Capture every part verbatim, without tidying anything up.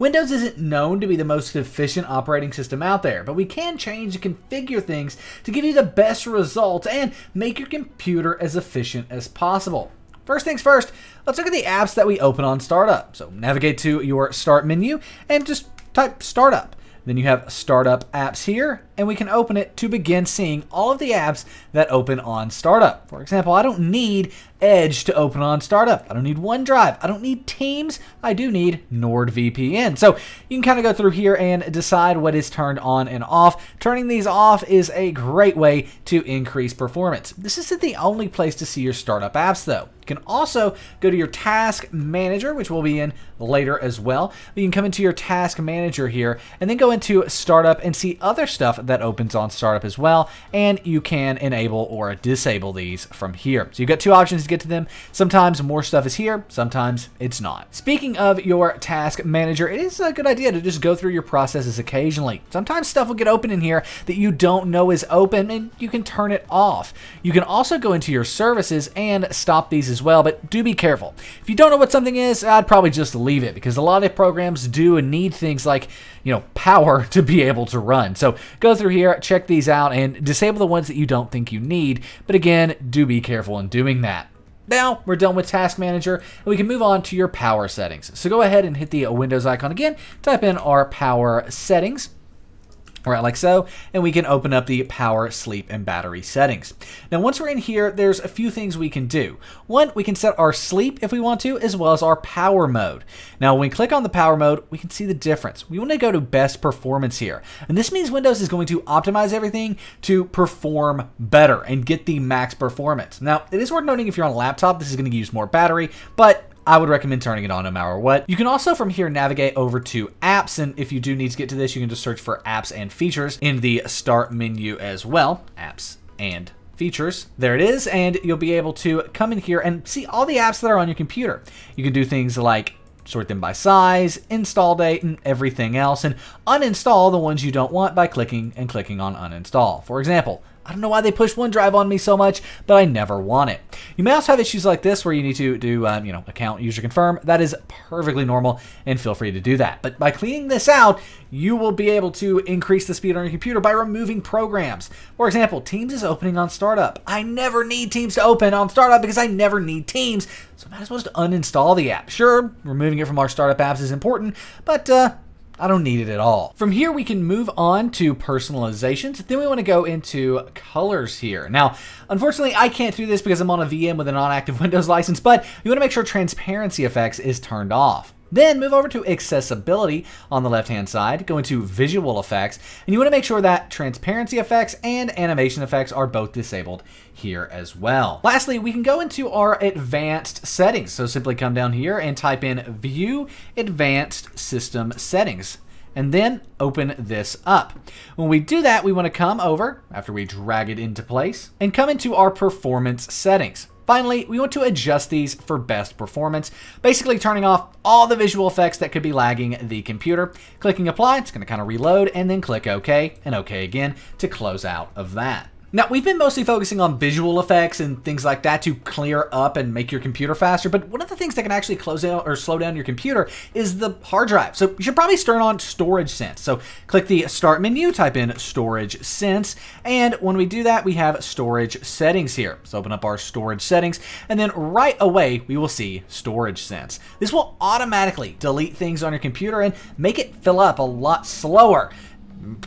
Windows isn't known to be the most efficient operating system out there, but we can change and configure things to give you the best results and make your computer as efficient as possible. First things first, let's look at the apps that we open on startup. So navigate to your start menu and just type startup. Then you have startup apps here, and we can open it to begin seeing all of the apps that open on startup. For example, I don't need Edge to open on startup. I don't need OneDrive. I don't need Teams. I do need NordVPN. So you can kind of go through here and decide what is turned on and off. Turning these off is a great way to increase performance. This isn't the only place to see your startup apps though. You can also go to your task manager, which we'll be in later as well. But you can come into your task manager here and then go into startup and see other stuff that opens on startup as well. And you can enable or disable these from here. So you've got two options to get to them. Sometimes more stuff is here, sometimes it's not. Speaking of your task manager, it is a good idea to just go through your processes occasionally. Sometimes stuff will get open in here that you don't know is open and you can turn it off. You can also go into your services and stop these as well, but do be careful. If you don't know what something is, I'd probably just leave it because a lot of programs do and need things like, you know, power to be able to run. So go through here, check these out, and disable the ones that you don't think you need. But again, do be careful in doing that. Now we're done with Task Manager and we can move on to your power settings. So go ahead and hit the Windows icon again, type in our power settings. Right, like so, and we can open up the power, sleep, and battery settings. Now, once we're in here, there's a few things we can do. One, we can set our sleep if we want to, as well as our power mode. Now, when we click on the power mode, we can see the difference. We want to go to best performance here. And this means Windows is going to optimize everything to perform better and get the max performance. Now, it is worth noting if you're on a laptop, this is going to use more battery, but I would recommend turning it on no matter what. You can also from here navigate over to apps, and if you do need to get to this, you can just search for apps and features in the start menu as well. Apps and features. There it is, and you'll be able to come in here and see all the apps that are on your computer. You can do things like sort them by size, install date, and everything else, and uninstall the ones you don't want by clicking and clicking on uninstall. For example, I don't know why they push OneDrive on me so much, but I never want it. You may also have issues like this where you need to do, um, you know, account user confirm. That is perfectly normal and feel free to do that. But by cleaning this out, you will be able to increase the speed on your computer by removing programs. For example, Teams is opening on startup. I never need Teams to open on startup because I never need Teams. So I might as well just uninstall the app. Sure, removing it from our startup apps is important, but uh, I don't need it at all. From here, we can move on to personalizations. Then we want to go into colors here. Now, unfortunately, I can't do this because I'm on a V M with a non-active Windows license, but you want to make sure transparency effects is turned off. Then move over to accessibility on the left-hand side, go into visual effects, and you want to make sure that transparency effects and animation effects are both disabled here as well. Lastly, we can go into our advanced settings. So simply come down here and type in view advanced system settings, and then open this up. When we do that, we want to come over after we drag it into place and come into our performance settings. Finally, we want to adjust these for best performance, basically turning off all the visual effects that could be lagging the computer. Clicking apply, it's going to kind of reload, and then click OK and OK again to close out of that. Now, we've been mostly focusing on visual effects and things like that to clear up and make your computer faster, but one of the things that can actually close out or slow down your computer is the hard drive. So you should probably turn on Storage Sense. So click the Start menu, type in Storage Sense, and when we do that, we have Storage Settings here. So open up our Storage Settings, and then right away, we will see Storage Sense. This will automatically delete things on your computer and make it fill up a lot slower.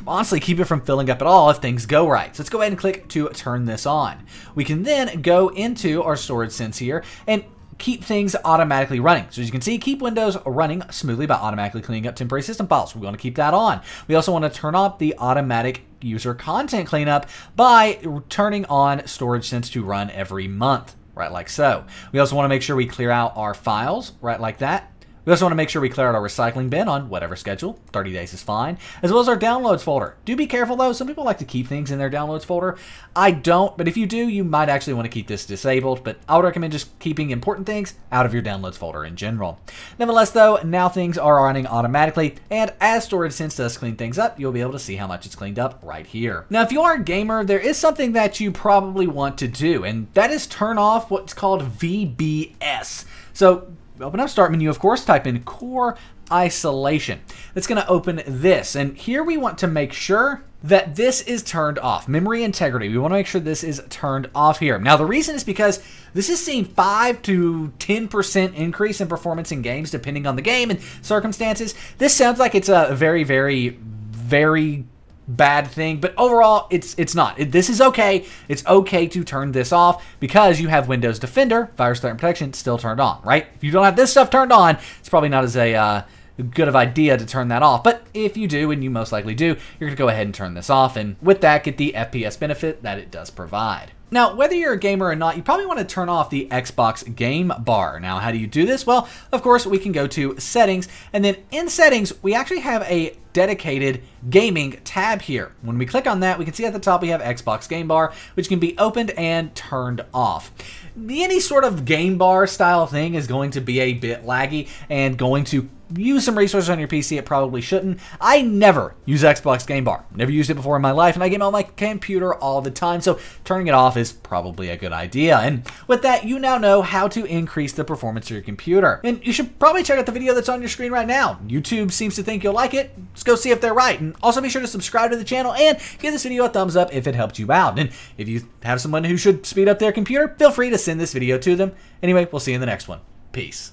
Honestly, keep it from filling up at all if things go right. So let's go ahead and click to turn this on. We can then go into our Storage Sense here and keep things automatically running. So as you can see, keep Windows running smoothly by automatically cleaning up temporary system files. We want to keep that on. We also want to turn off the automatic user content cleanup by turning on Storage Sense to run every month, right like so. We also want to make sure we clear out our files, right like that. We also want to make sure we clear out our recycling bin on whatever schedule, thirty days is fine, as well as our downloads folder. Do be careful though, some people like to keep things in their downloads folder. I don't, but if you do, you might actually want to keep this disabled, but I would recommend just keeping important things out of your downloads folder in general. Nevertheless though, now things are running automatically, and as Storage Sense does clean things up, you'll be able to see how much it's cleaned up right here. Now if you are a gamer, there is something that you probably want to do, and that is turn off what's called V B S. So open up Start menu, of course, type in Core Isolation. That's going to open this, and here we want to make sure that this is turned off. Memory integrity, we want to make sure this is turned off here. Now the reason is because this is seeing five to ten percent increase in performance in games depending on the game and circumstances. This sounds like it's a very, very, very bad thing, but overall it's it's not. It, this is okay. It's okay to turn this off because you have Windows Defender, virus threat and protection, still turned on, right? If you don't have this stuff turned on, it's probably not as a uh, good of idea to turn that off. But if you do, and you most likely do, you're gonna go ahead and turn this off, and with that get the F P S benefit that it does provide. Now, whether you're a gamer or not, you probably want to turn off the Xbox Game Bar. Now, how do you do this? Well, of course, we can go to Settings, and then in Settings, we actually have a dedicated gaming tab here. When we click on that, we can see at the top we have Xbox Game Bar, which can be opened and turned off. Any sort of game bar style thing is going to be a bit laggy and going to use some resources on your P C it probably shouldn't. I never use Xbox Game Bar. Never used it before in my life, and I game on my computer all the time, so turning it off is probably a good idea. And with that, you now know how to increase the performance of your computer. And you should probably check out the video that's on your screen right now. YouTube seems to think you'll like it. Let's go see if they're right. And also be sure to subscribe to the channel and give this video a thumbs up if it helped you out. And if you have someone who should speed up their computer, feel free to send this video to them. Anyway, we'll see you in the next one. Peace.